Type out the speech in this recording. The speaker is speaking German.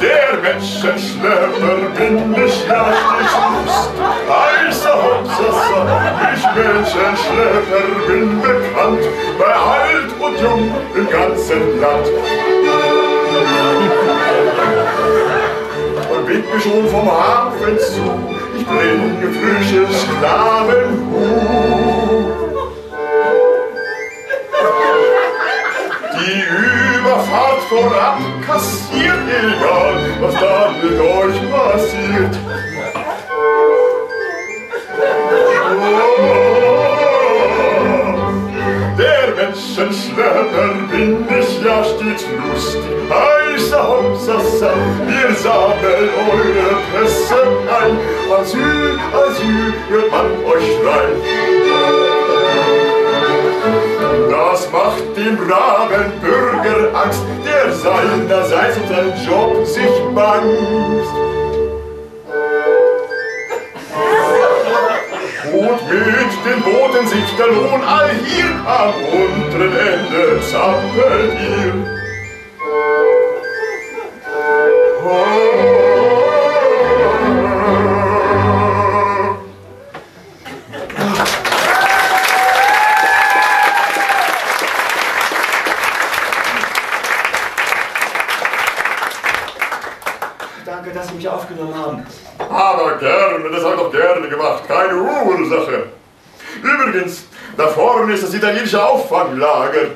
Der Menschenschlepper bin ich nachgeschützt, heiße Hauptsache, ich Menschenschlepper bin bekannt, bei alt und jung im ganzen Land. Und bieg mich schon vom Hafen zu, ich bring geflüchte Sklavenhuhn. Die Überfahrt vorab kassiert, egal was da mit euch passiert. Der Menschenschlepper bin ich ja stets lustig, heiße Hauptsache, wir sammeln eure Pässe ein. Asyl, Asyl, hört man euch schreien. Das macht dem braven Bürger Angst, der seinerseits um seinen Job sich bangst. Und mit den Booten sinkt der Lohn all hier, am unteren Ende zappelt ihr. Danke, dass Sie mich aufgenommen haben. Aber gerne, das habe ich doch gerne gemacht. Keine Ruhe-Sache. Übrigens, da vorne ist das italienische Auffanglager.